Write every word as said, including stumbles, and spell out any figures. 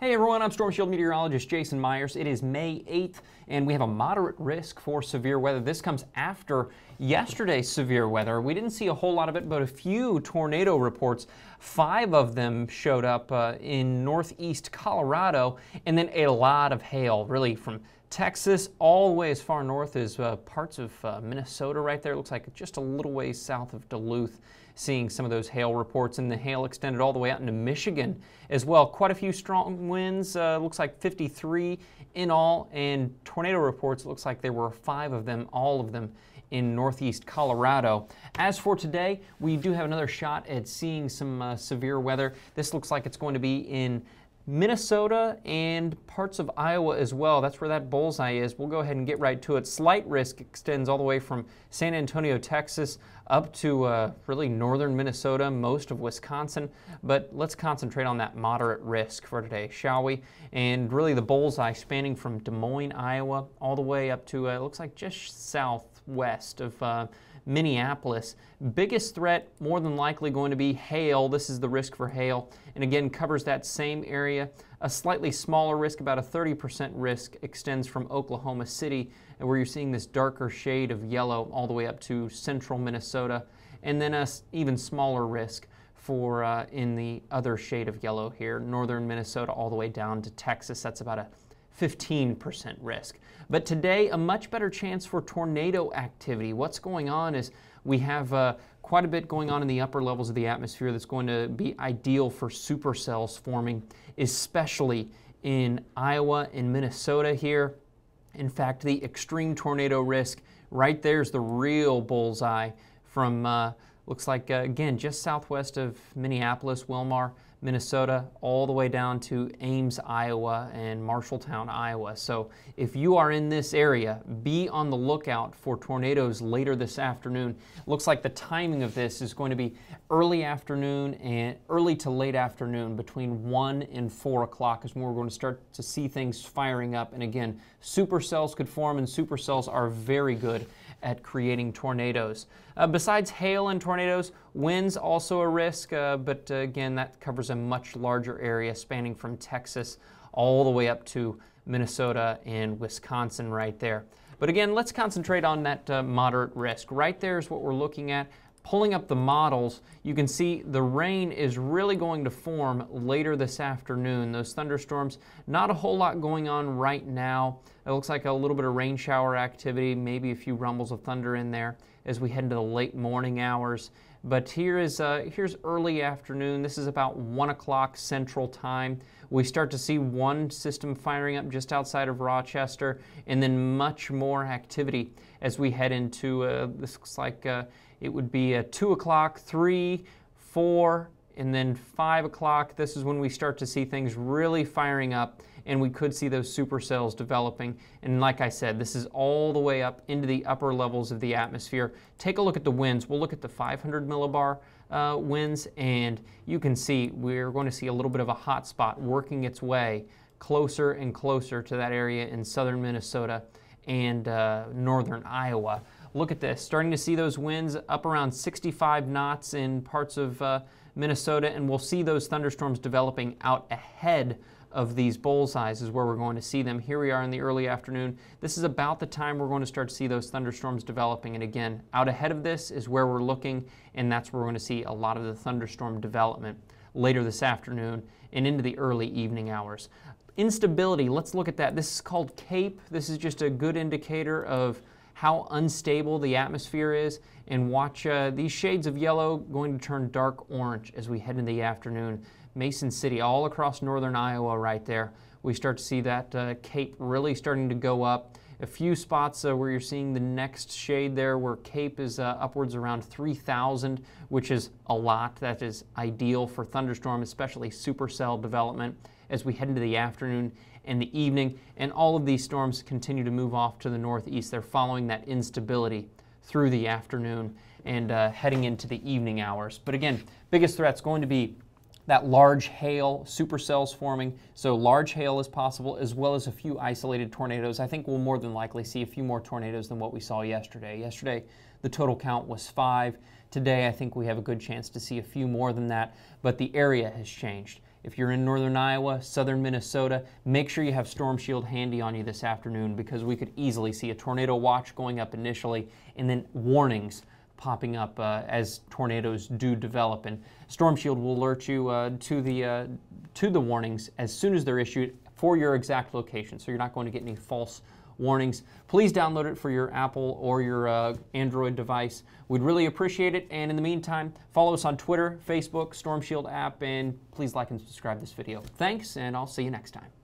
Hey everyone, I'm Storm Shield meteorologist Jason Myers. It is May eighth, and we have a moderate risk for severe weather. This comes after yesterday's severe weather. We didn't see a whole lot of it, but a few tornado reports. Five of them showed up uh, in northeast Colorado, and then a lot of hail, really from Texas all the way as far north as uh, parts of uh, Minnesota right there. It looks like just a little ways south of Duluth, seeing some of those hail reports, and the hail extended all the way out into Michigan as well. Quite a few strong winds, uh, looks like fifty-three in all, and tornado reports, it looks like there were five of them, all of them in northeast Colorado. As for today, we do have another shot at seeing some uh, severe weather. This looks like it's going to be in Minnesota and parts of Iowa as well. That's where that bullseye is. We'll go ahead and get right to it. Slight risk extends all the way from San Antonio, Texas, up to uh, really northern Minnesota, most of Wisconsin. But let's concentrate on that moderate risk for today, shall we? And really the bullseye spanning from Des Moines, Iowa, all the way up to, uh, it looks like just southwest of uh, Minneapolis. Biggest threat, more than likely going to be hail. This is the risk for hail, and again covers that same area. A slightly smaller risk, about a thirty percent risk, extends from Oklahoma City, where you're seeing this darker shade of yellow all the way up to central Minnesota, and then a even smaller risk for uh, in the other shade of yellow here, northern Minnesota all the way down to Texas. That's about a fifteen percent risk. But today, a much better chance for tornado activity. What's going on is we have uh, quite a bit going on in the upper levels of the atmosphere that's going to be ideal for supercells forming, especially in Iowa and Minnesota here. In fact, the extreme tornado risk, right there's the real bullseye from, uh, looks like, uh, again, just southwest of Minneapolis, Wilmar, Minnesota, all the way down to Ames, Iowa, and Marshalltown, Iowa. So if you are in this area, be on the lookout for tornadoes later this afternoon. Looks like the timing of this is going to be early afternoon and early to late afternoon, between one and four o'clock is when we're going to start to see things firing up. And again, supercells could form, and supercells are very good at creating tornadoes. Uh, besides hail and tornadoes, winds also a risk, uh, but uh, again, that covers a much larger area spanning from Texas all the way up to Minnesota and Wisconsin right there. But again, let's concentrate on that uh, moderate risk. Right there is what we're looking at. Pulling up the models, you can see the rain is really going to form later this afternoon. Those thunderstorms, not a whole lot going on right now. It looks like a little bit of rain shower activity, maybe a few rumbles of thunder in there as we head into the late morning hours. But here is uh, here's early afternoon. This is about one o'clock central time. We start to see one system firing up just outside of Rochester, and then much more activity as we head into, uh, this looks like uh, it would be uh, two o'clock, three, four, and then five o'clock. This is when we start to see things really firing up, and we could see those supercells developing. And like I said, this is all the way up into the upper levels of the atmosphere. Take a look at the winds. We'll look at the five hundred millibar uh, winds, and you can see we're going to see a little bit of a hot spot working its way closer and closer to that area in southern Minnesota and uh, northern Iowa. Look at this, starting to see those winds up around sixty-five knots in parts of uh, Minnesota, and we'll see those thunderstorms developing out ahead of these bullseyes is where we're going to see them. Here we are in the early afternoon. This is about the time we're going to start to see those thunderstorms developing, and again, out ahead of this is where we're looking, and that's where we're going to see a lot of the thunderstorm development later this afternoon and into the early evening hours. Instability, let's look at that. This is called CAPE. This is just a good indicator of how unstable the atmosphere is, and watch uh, these shades of yellow going to turn dark orange as we head into the afternoon. Mason City, all across northern Iowa right there, we start to see that uh, CAPE really starting to go up. A few spots uh, where you're seeing the next shade there where CAPE is uh, upwards around three thousand, which is a lot. That is ideal for thunderstorm, especially supercell development, as we head into the afternoon and the evening. And all of these storms continue to move off to the northeast. They're following that instability through the afternoon and uh, heading into the evening hours. But again, biggest threat's going to be that large hail, supercells forming, so large hail is possible, as well as a few isolated tornadoes. I think we'll more than likely see a few more tornadoes than what we saw yesterday. Yesterday, the total count was five. Today, I think we have a good chance to see a few more than that, but the area has changed. If you're in northern Iowa, southern Minnesota, make sure you have Storm Shield handy on you this afternoon, because we could easily see a tornado watch going up initially and then warnings popping up uh, as tornadoes do develop. And Storm Shield will alert you uh, to the uh, to the warnings as soon as they're issued for your exact location, so you're not going to get any false warnings. Please download it for your Apple or your uh, Android device. We'd really appreciate it. And in the meantime, follow us on Twitter, Facebook, Storm Shield app, and please like and subscribe this video. Thanks, and I'll see you next time.